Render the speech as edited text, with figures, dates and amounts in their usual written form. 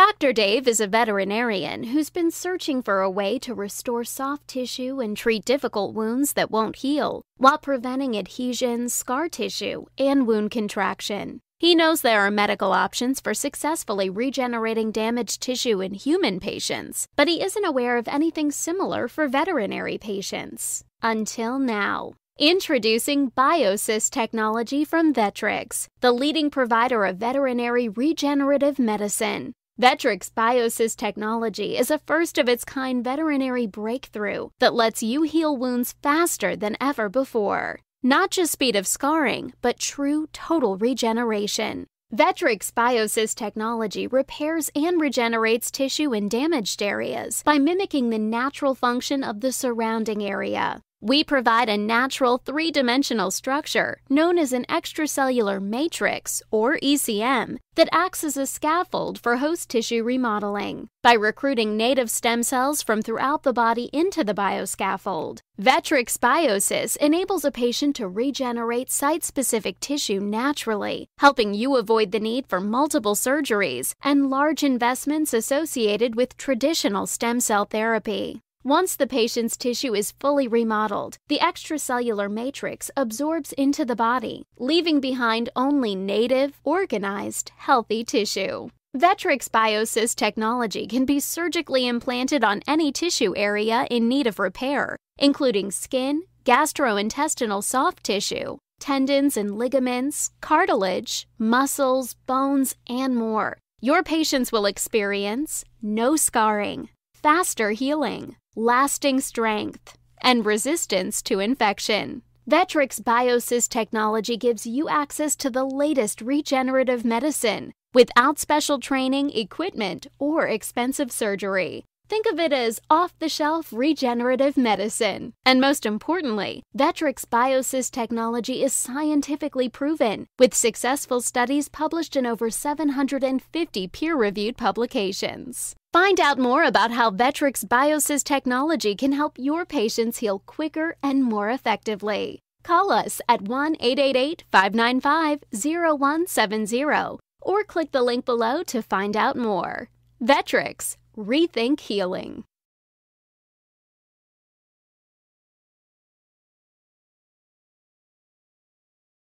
Dr. Dave is a veterinarian who's been searching for a way to restore soft tissue and treat difficult wounds that won't heal, while preventing adhesion, scar tissue, and wound contraction. He knows there are medical options for successfully regenerating damaged tissue in human patients, but he isn't aware of anything similar for veterinary patients. Until now. Introducing BioSIS technology from Vetrix, the leading provider of veterinary regenerative medicine. Vetrix BioSIS technology is a first-of-its-kind veterinary breakthrough that lets you heal wounds faster than ever before. Not just speed of scarring, but true total regeneration. Vetrix BioSIS technology repairs and regenerates tissue in damaged areas by mimicking the natural function of the surrounding area. We provide a natural three-dimensional structure known as an extracellular matrix, or ECM, that acts as a scaffold for host tissue remodeling. By recruiting native stem cells from throughout the body into the bioscaffold, Vetrix BioSIS enables a patient to regenerate site-specific tissue naturally, helping you avoid the need for multiple surgeries and large investments associated with traditional stem cell therapy. Once the patient's tissue is fully remodeled, the extracellular matrix absorbs into the body, leaving behind only native, organized, healthy tissue. Vetrix BioSIS technology can be surgically implanted on any tissue area in need of repair, including skin, gastrointestinal soft tissue, tendons and ligaments, cartilage, muscles, bones, and more. Your patients will experience no scarring, faster healing, lasting strength, and resistance to infection. Vetrix BioSIS technology gives you access to the latest regenerative medicine without special training, equipment, or expensive surgery. Think of it as off-the-shelf regenerative medicine. And most importantly, Vetrix BioSIS technology is scientifically proven, with successful studies published in over 750 peer-reviewed publications. Find out more about how Vetrix BioSIS technology can help your patients heal quicker and more effectively. Call us at 1-888-595-0170 or click the link below to find out more. Vetrix. Rethink healing.